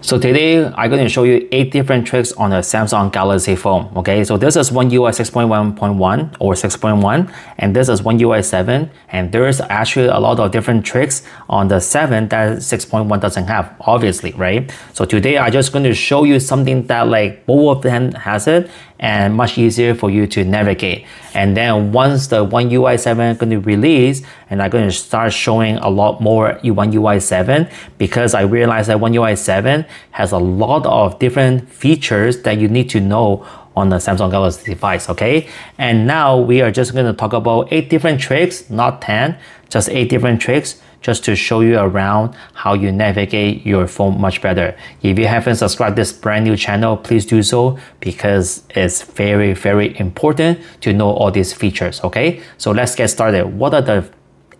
So today I'm going to show you 8 different tricks on a Samsung Galaxy phone. Okay, so this is One UI 6.1.1 or 6.1, and this is One UI 7, and there's actually a lot of different tricks on the 7 that 6.1 doesn't have, obviously, right? So today I'm just going to show you something that like both of them has it and much easier for you to navigate. And then once the One UI 7 is going to release, and I'm going to start showing a lot more One UI 7, because I realized that One UI 7 has a lot of different features that you need to know on the Samsung Galaxy device, okay? And now we are just going to talk about 8 different tricks, not 10, just 8 different tricks, just to show you around how you navigate your phone much better. If you haven't subscribed to this brand new channel, please do so, because it's very, very important to know all these features, okay? So let's get started. What are the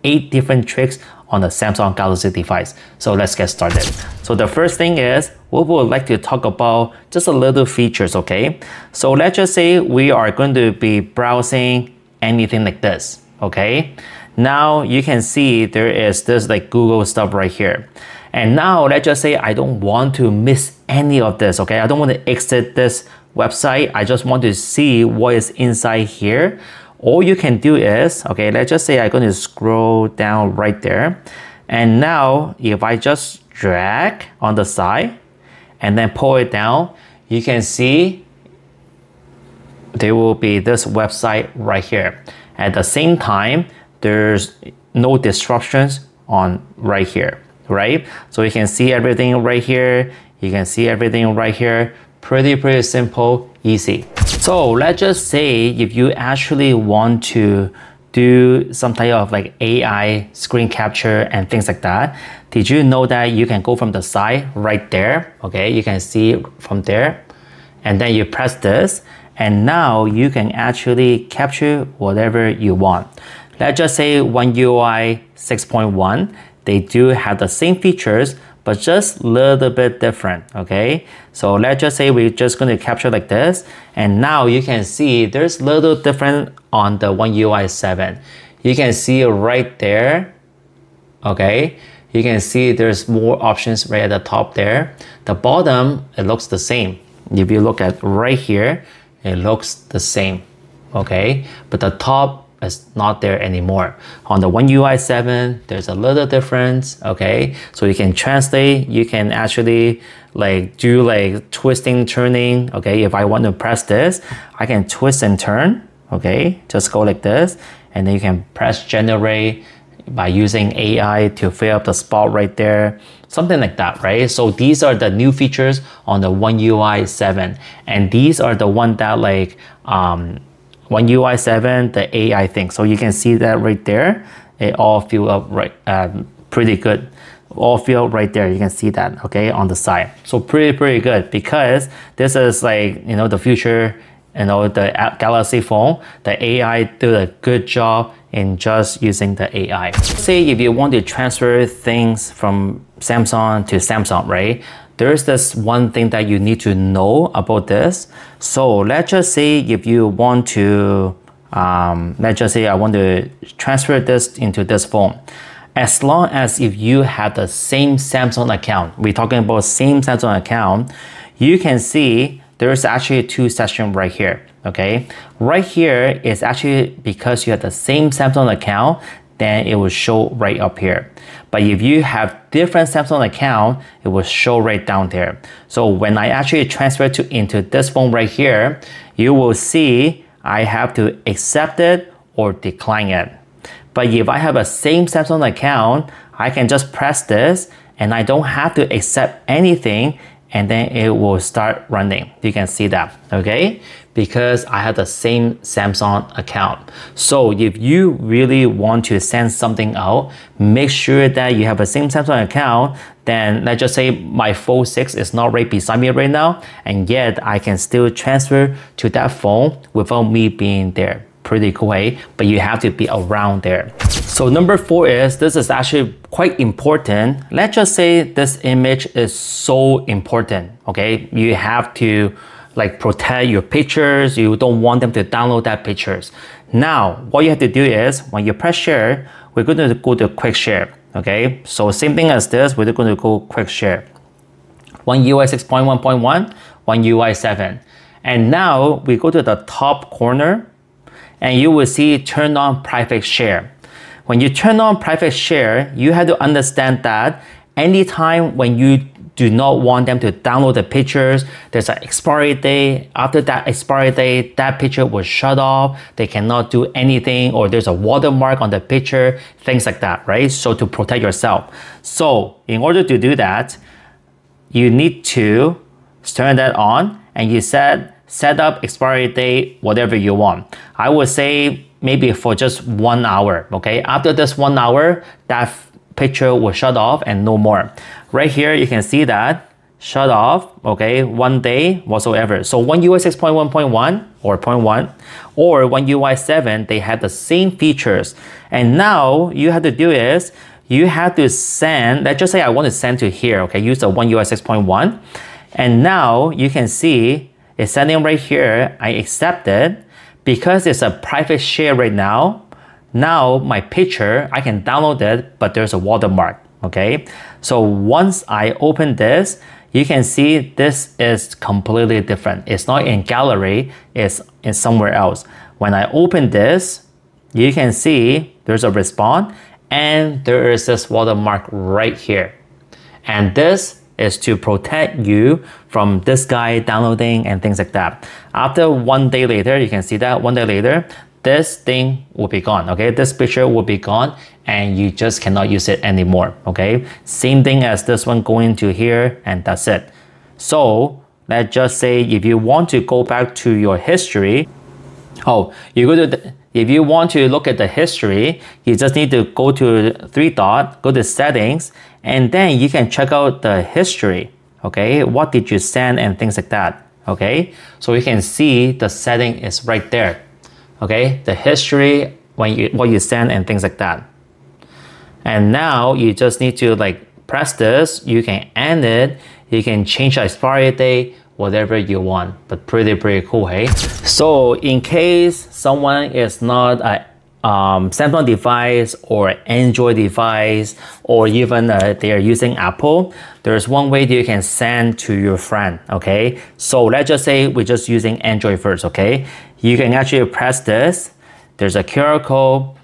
8 different tricks on the Samsung Galaxy device? So let's get started. So the first thing is, we would like to talk about just a little features, okay? So let's just say we are going to be browsing anything like this, okay? Now you can see there is this like Google stuff right here. And now let's just say I don't want to miss any of this, okay? I don't want to exit this website. I just want to see what is inside here. All you can do is, okay, let's just say I'm going to scroll down right there. And now if I just drag on the side and then pull it down, you can see there will be this website right here. At the same time, there's no disruptions on right here, right? So you can see everything right here. You can see everything right here. Pretty simple, easy. So let's just say if you actually want to do some type of like AI screen capture and things like that, did you know that you can go from the side right there? Okay, you can see from there, and then you press this, and now you can actually capture whatever you want. Let's just say One UI 6.1, they do have the same features, but just a little bit different, okay? So let's just say we're just going to capture like this, and now you can see there's a little different on the One UI 7. You can see right there, okay? You can see there's more options right at the top there. The bottom, it looks the same. If you look at right here, it looks the same, okay? But the top is not there anymore. On the One UI 7, there's a little difference, okay? So you can translate, you can actually like do like twisting, turning, okay? If I want to press this, I can twist and turn, okay? Just go like this, and then you can press generate by using AI to fill up the spot right there, something like that, right? So these are the new features on the One UI 7, and these are the one that like One UI 7, the AI thing. So you can see that right there. It all filled up right, pretty good. All filled right there. You can see that, okay, on the side. So pretty good, because this is like, you know, the future, you know, the Galaxy phone. The AI did a good job in just using the AI. Say if you want to transfer things from Samsung to Samsung, right? There's this one thing that you need to know about this. So let's just say if you want to, let's just say I want to transfer this into this phone. As long as if you have the same Samsung account, we're talking about same Samsung account, you can see there's actually two sections right here, okay? Right here is actually because you have the same Samsung account, then it will show right up here. But if you have different Samsung account, it will show right down there. So when I actually transfer to into this phone right here, you will see I have to accept it or decline it. But if I have a same Samsung account, I can just press this and I don't have to accept anything, and then it will start running. You can see that, okay? Because I have the same Samsung account. So if you really want to send something out, make sure that you have the same Samsung account. Then let's just say my Fold 6 is not right beside me right now, and yet I can still transfer to that phone without me being there. Pretty cool, eh? But you have to be around there. So number 4 is, this is actually quite important. Let's just say this image is so important, okay? You have to like protect your pictures. You don't want them to download that pictures. Now, what you have to do is, when you press share, we're going to go to quick share, okay? So same thing as this, we're going to go quick share. One UI 6.1.1, One UI 7. And now we go to the top corner and you will see turn on private share. When you turn on private share, you have to understand that anytime when you do not want them to download the pictures, there's an expiry date. After that expiry date, that picture will shut off. They cannot do anything, or there's a watermark on the picture, things like that, right? So to protect yourself. So in order to do that, you need to turn that on and you set up expiry date, whatever you want. I would say maybe for just 1 hour, okay? After this 1 hour, that picture will shut off and no more. Right here, you can see that shut off, okay, 1 day whatsoever. So One UI 6.1.1 or 0.1 or One UI 7, they have the same features. And now you have to do is you have to send, let's just say I want to send to here, okay, use the One UI 6.1. And now you can see it's sending right here. I accept it because it's a private share right now. Now my picture, I can download it, but there's a watermark, okay? So once I open this, you can see this is completely different. It's not in gallery, it's in somewhere else. When I open this, you can see there's a response and there is this watermark right here. And this is to protect you from this guy downloading and things like that. After 1 day later, you can see that 1 day later, this thing will be gone, okay? This picture will be gone and you just cannot use it anymore, okay? Same thing as this one going to here, and that's it. So let's just say if you want to go back to your history, if you want to look at the history, you just need to go to three dot, go to settings, and then you can check out the history, okay? What did you send and things like that, okay? So you can see the setting is right there. Okay, the history, what you send and things like that. And now you just need to like press this, you can end it, you can change the expiry date, whatever you want. But pretty cool, hey? So in case someone is not a Samsung device or Android device, or even they are using Apple, there's one way that you can send to your friend, okay? So let's just say we're just using Android first, okay? You can actually press this, there's a QR code,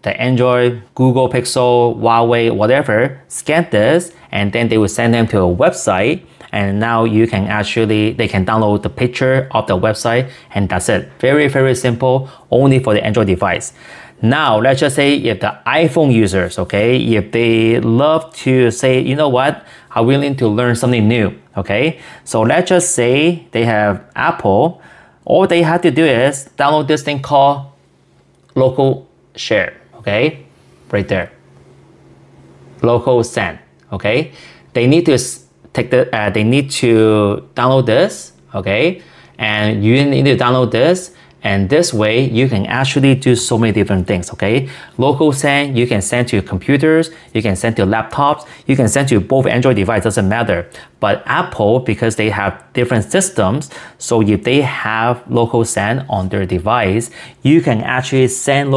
the Android, Google Pixel, Huawei, whatever, scan this, and then they will send them to a website, and now you can actually, they can download the picture of the website, and that's it. Very simple, only for the Android device. Now, let's just say if the iPhone users, okay, if they love to say, you know what, I'm willing to learn something new, okay? So let's just say they have Apple, all they have to do is download this thing called LocalShare, okay? Right there, LocalSend, okay? They need to take the, they need to download this, okay? And you need to download this, and this way you can actually do so many different things, okay? LocalSend, you can send to computers, you can send to laptops, you can send to both Android devices, doesn't matter. But Apple, because they have different systems, so if they have LocalSend on their device, you can actually send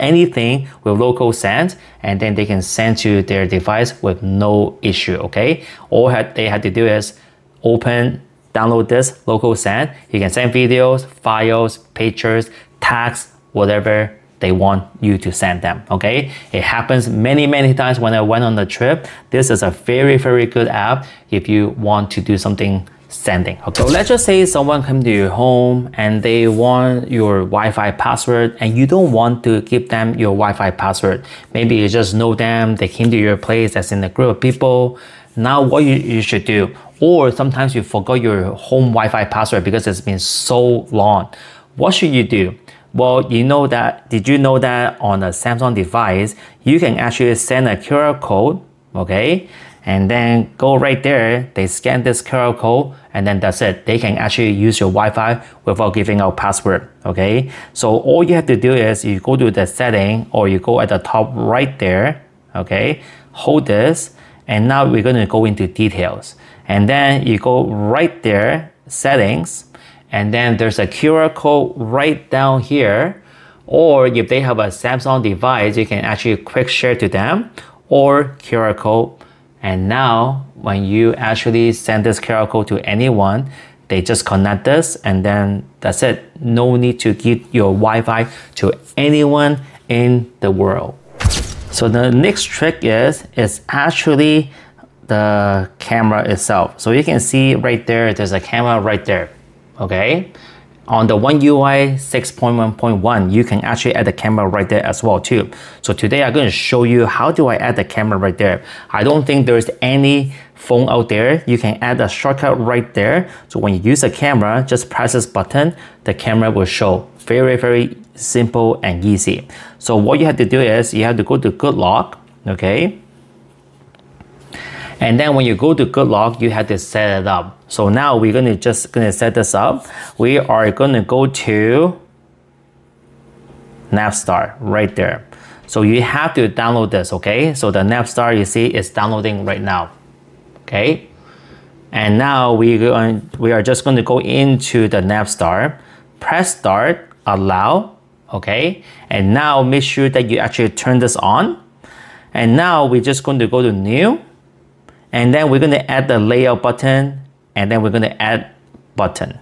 anything with LocalSend, and then they can send to their device with no issue, okay? All they had to do is open, download this LocalSend. You can send videos, files, pictures, tags, whatever they want you to send them, okay? It happens many times when I went on the trip. This is a very good app if you want to do something sending, okay? So let's just say someone come to your home and they want your Wi-Fi password, and you don't want to give them your Wi-Fi password. Maybe you just know them, they came to your place as in a group of people. Now what you should do, or sometimes you forgot your home Wi-Fi password because it's been so long. What should you do? Well, you know that, did you know that on a Samsung device, you can actually send a QR code, okay? And then go right there, they scan this QR code, and then that's it. They can actually use your Wi-Fi without giving out password, okay? So all you have to do is you go to the setting, or you go at the top right there, okay? Hold this, and now we're gonna go into details. And then you go right there, settings, and then there's a QR code right down here. Or if they have a Samsung device, you can actually quick share to them or QR code, And now when you actually send this QR code to anyone, they just connect this and then that's it. No need to give your Wi-Fi to anyone in the world. So the next trick is actually the camera itself. So you can see right there, there's a camera right there, okay? On the One UI 6.1.1, you can actually add the camera right there as well too. So today I'm going to show you how do I add the camera right there. I don't think there's any phone out there. You can add a shortcut right there. So when you use a camera, just press this button, the camera will show. Very, very simple and easy. So what you have to do is you have to go to Good Lock, okay? And then when you go to Good Lock, you have to set it up. So now we're just gonna set this up. We are gonna go to Navstar right there. So you have to download this, okay? So the Navstar you see is downloading right now, okay? And now we are just gonna go into the Navstar, press start, allow, okay? And now make sure that you actually turn this on. And now we're just going to go to new. And then we're going to add the layout button, and then we're going to add button.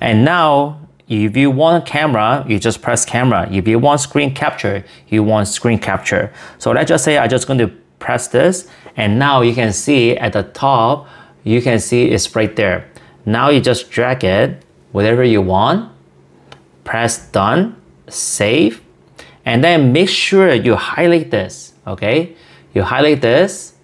And now if you want camera, you just press camera. If you want screen capture, you want screen capture. So let's just say I'm just going to press this, and now you can see at the top, you can see it's right there. Now you just drag it, whatever you want, press done, save, and then make sure you highlight this, okay? You highlight this.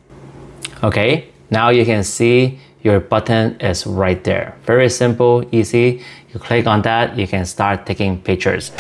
Okay, now you can see your button is right there. Very simple, easy. You click on that, you can start taking pictures.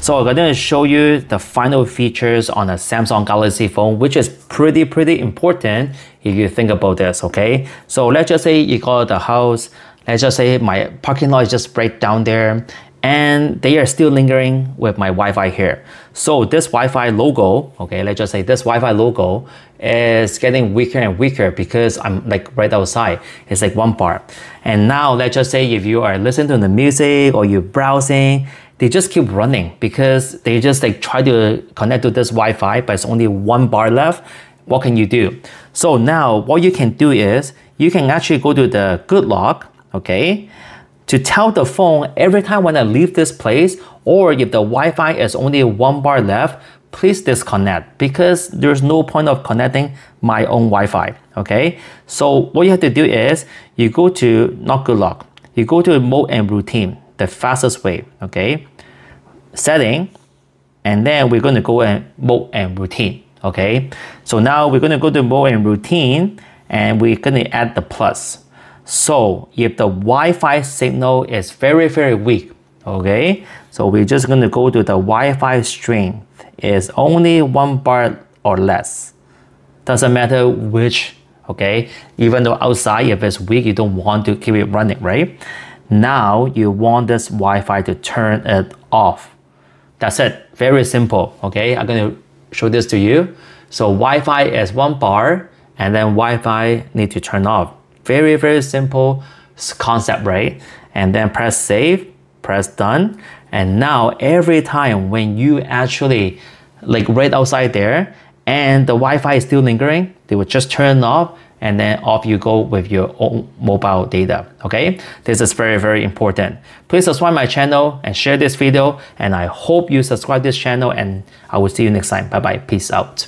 So I'm going to show you the final features on a Samsung Galaxy phone, which is pretty important if you think about this, okay? So let's just say you go to the house. Let's just say my parking lot is just right down there, and they are still lingering with my Wi-Fi here. So this Wi-Fi logo, okay, let's just say this Wi-Fi logo is getting weaker and weaker because I'm like right outside. It's like one bar. And now let's just say if you are listening to the music or you're browsing, they just keep running because they just like try to connect to this Wi-Fi, but it's only one bar left. What can you do? So now what you can do is you can actually go to the Good Lock, okay, to tell the phone every time when I leave this place, or if the Wi-Fi is only one bar left, please disconnect, because there's no point of connecting my own Wi-Fi, okay? So what you have to do is you go to, not Good Lock, you go to mode and routine, the fastest way, okay? Setting, and then we're gonna go and mode and routine, okay? So now we're gonna go to mode and routine, and we're gonna add the plus. So if the Wi-Fi signal is very weak, okay? So we're just gonna go to the Wi-Fi strength. It's only one bar or less. Doesn't matter which, okay? Even though outside, if it's weak, you don't want to keep it running, right? Now you want this Wi-Fi to turn it off. That's it, very simple, okay? I'm gonna show this to you. So Wi-Fi is one bar, and then Wi-Fi need to turn off. Very simple concept, right? And then press save, press done. And now every time when you actually like right outside there and the Wi-Fi is still lingering, they will just turn off, and then off you go with your own mobile data, okay? This is very important. Please subscribe my channel and share this video, and I hope you subscribe this channel, and I will see you next time. Bye-bye, peace out.